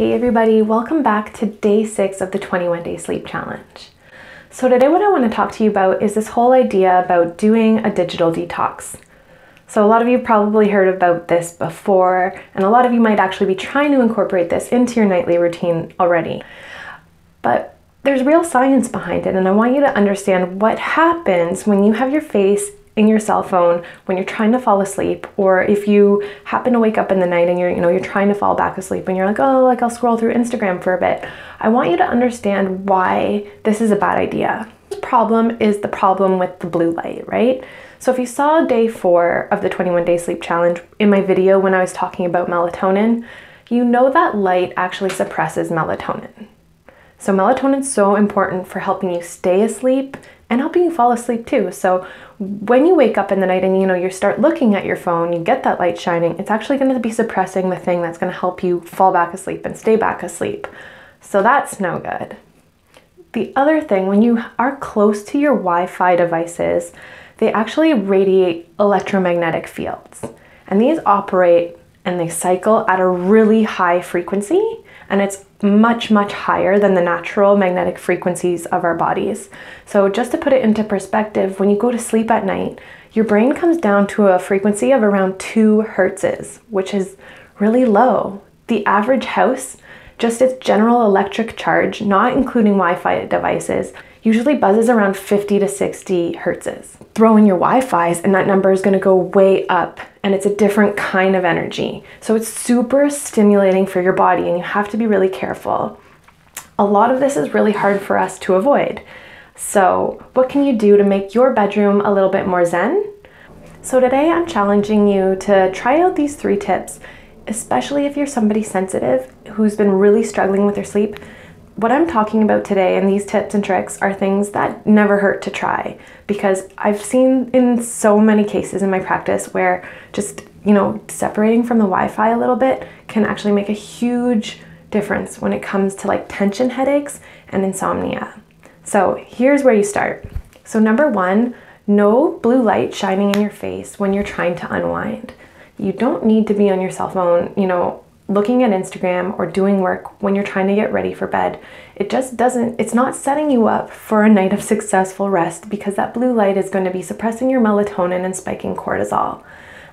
Hey everybody, welcome back to day 6 of the 21-day sleep challenge. So today what I want to talk to you about is this whole idea about doing a digital detox. So a lot of you probably heard about this before, and a lot of you might actually be trying to incorporate this into your nightly routine already. But there's real science behind it, and I want you to understand what happens when you have your face in your cell phone when you're trying to fall asleep, or if you happen to wake up in the night and you're trying to fall back asleep and you're like, oh, like I'll scroll through Instagram for a bit. I want you to understand why this is a bad idea. The problem is the problem with the blue light, right? So if you saw day 4 of the 21-day sleep challenge in my video when I was talking about melatonin, you know that light actually suppresses melatonin. So melatonin is so important for helping you stay asleep and helping you fall asleep too. So when you wake up in the night and you start looking at your phone, you get that light shining, it's actually going to be suppressing the thing that's going to help you fall back asleep and stay back asleep. So that's no good. The other thing, when you are close to your Wi-Fi devices, they actually radiate electromagnetic fields. And these operate and they cycle at a really high frequency, and it's much, much higher than the natural magnetic frequencies of our bodies. So just to put it into perspective, when you go to sleep at night, your brain comes down to a frequency of around 2 hertzes, which is really low. The average house, just its general electric charge, not including Wi-Fi devices, usually buzzes around 50 to 60 hertzes. Throw in your Wi-Fis and that number is going to go way up, and it's a different kind of energy. So it's super stimulating for your body and you have to be really careful. A lot of this is really hard for us to avoid. So what can you do to make your bedroom a little bit more zen? So today I'm challenging you to try out these 3 tips, especially if you're somebody sensitive who's been really struggling with their sleep. What I'm talking about today and these tips and tricks are things that never hurt to try, because I've seen in so many cases in my practice where just, separating from the Wi-Fi a little bit can actually make a huge difference when it comes to like tension headaches and insomnia. So here's where you start. So number 1, no blue light shining in your face when you're trying to unwind. You don't need to be on your cell phone, looking at Instagram or doing work when you're trying to get ready for bed. It's not setting you up for a night of successful rest, because that blue light is going to be suppressing your melatonin and spiking cortisol.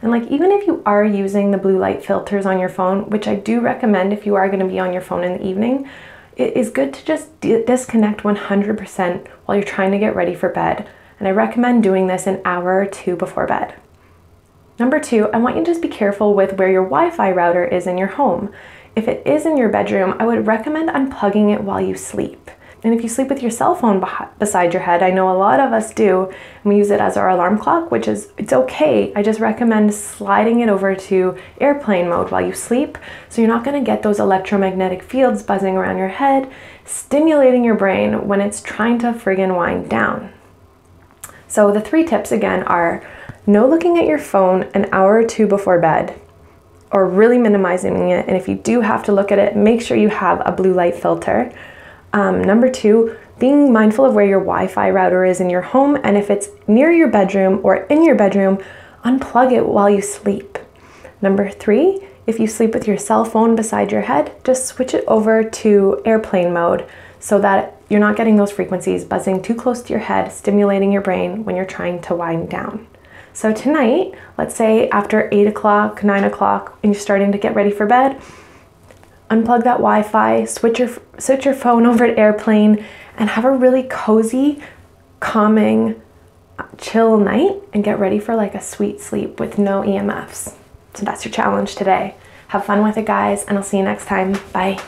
And like, even if you are using the blue light filters on your phone, which I do recommend if you are going to be on your phone in the evening, it is good to just disconnect 100% while you're trying to get ready for bed. And I recommend doing this an hour or 2 before bed. Number 2, I want you to just be careful with where your Wi-Fi router is in your home. If it is in your bedroom, I would recommend unplugging it while you sleep. And if you sleep with your cell phone beside your head, I know a lot of us do, and we use it as our alarm clock, which is, it's okay. I just recommend sliding it over to airplane mode while you sleep, so you're not going to get those electromagnetic fields buzzing around your head, stimulating your brain when it's trying to friggin' wind down. So the 3 tips again are: no looking at your phone an hour or 2 before bed, or really minimizing it. And if you do have to look at it, make sure you have a blue light filter. Number 2, being mindful of where your Wi-Fi router is in your home. And if it's near your bedroom or in your bedroom, unplug it while you sleep. Number 3, if you sleep with your cell phone beside your head, just switch it over to airplane mode so that you're not getting those frequencies buzzing too close to your head, stimulating your brain when you're trying to wind down. So tonight, let's say after 8 o'clock, 9 o'clock, and you're starting to get ready for bed, unplug that Wi-Fi, switch your phone over to airplane, and have a really cozy, calming, chill night, and get ready for like a sweet sleep with no EMFs. So that's your challenge today. Have fun with it, guys, and I'll see you next time. Bye.